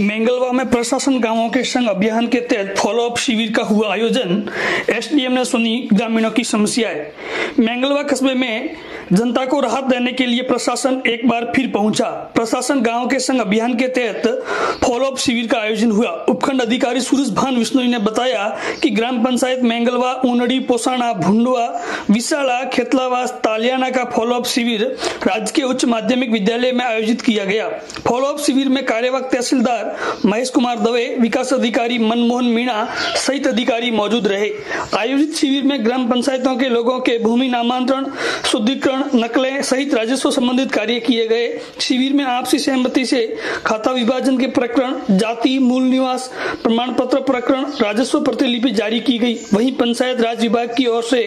मेंगलवा में प्रशासन गांवों के संग अभियान के तहत फॉलोअप शिविर का हुआ आयोजन। एसडीएम ने सुनी ग्रामीणों की समस्याएं। मेंगलवा कस्बे में जनता को राहत देने के लिए प्रशासन एक बार फिर पहुंचा। प्रशासन गांव के संग अभियान के तहत फॉलोअप शिविर का आयोजन हुआ। उपखंड अधिकारी सूरज भान विश्नोई ने बताया कि ग्राम पंचायत मेंगलवा, ऊनड़ी, पोसाणा, भूडवा, विशाला, खेतलावास, तालियाना का फॉलोअप शिविर राजकीय उच्च माध्यमिक विद्यालय में आयोजित किया गया। फॉलोअप शिविर में कार्यवाहक तहसीलदार महेश कुमार दवे, विकास अधिकारी मनमोहन मीणा सहित अधिकारी मौजूद रहे। आयोजित शिविर में ग्राम पंचायतों के लोगों के भूमि नामांतरण, शुद्धिकरण, नकलें सहित राजस्व संबंधित कार्य किए गए। शिविर में आपसी सहमति से खाता विभाजन के प्रकरण, जाति, मूल निवास प्रमाण पत्र प्रकरण, राजस्व प्रतिलिपि जारी की गई। वहीं पंचायत राज विभाग की ओर से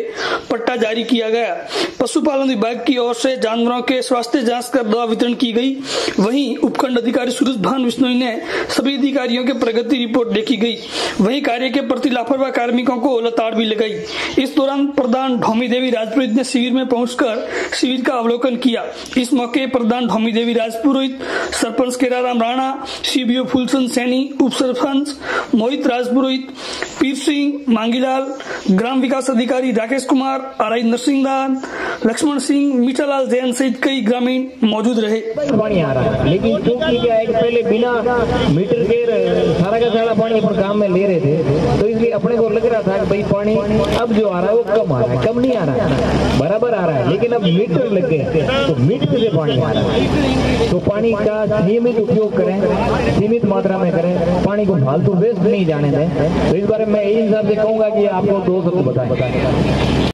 पट्टा जारी किया गया। पशुपालन विभाग की ओर से जानवरों के स्वास्थ्य जांच कर दवा वितरण की गई। वहीं उपखंड अधिकारी सूरज भान विश्नोई ने सभी अधिकारियों के प्रगति रिपोर्ट देखी गई। वहीं कार्य के प्रति लापरवाह कार्मिकों को लताड़ भी लगाई। इस दौरान प्रधान धोमी देवी राजपुरोहित ने शिविर में पहुंचकर शिविर का अवलोकन किया। इस मौके प्रधान धोमी देवी राजपुरोहित, सरपंच केराराम राणा, सीबीओ फुल सैनी, उप सरपंच मोहित राजपुरोहित, पीर सिंह, मांगीलाल, ग्राम विकास अधिकारी राकेश कुमार, आरआई नरसिंहदान, लक्ष्मण सिंह, मीठालाल जैन सहित कई ग्रामीण मौजूद रहे। लेकिन पहले बिना मीटर के सारा का सारा पानी पर काम में ले रहे थे, तो इसलिए अपने को लग रहा था कि भाई पानी अब जो आ रहा है वो कम आ रहा है। कम नहीं आ रहा है, बराबर आ रहा है, लेकिन अब मीटर लग गए तो मीटर से पानी आ रहा है। तो पानी का सीमित उपयोग करें, सीमित मात्रा में करें, पानी को फालतू वेस्ट नहीं जाने दें। तो इस बारे में इन सबसे कहूँगा कि आपको 2 शब्द बताएं।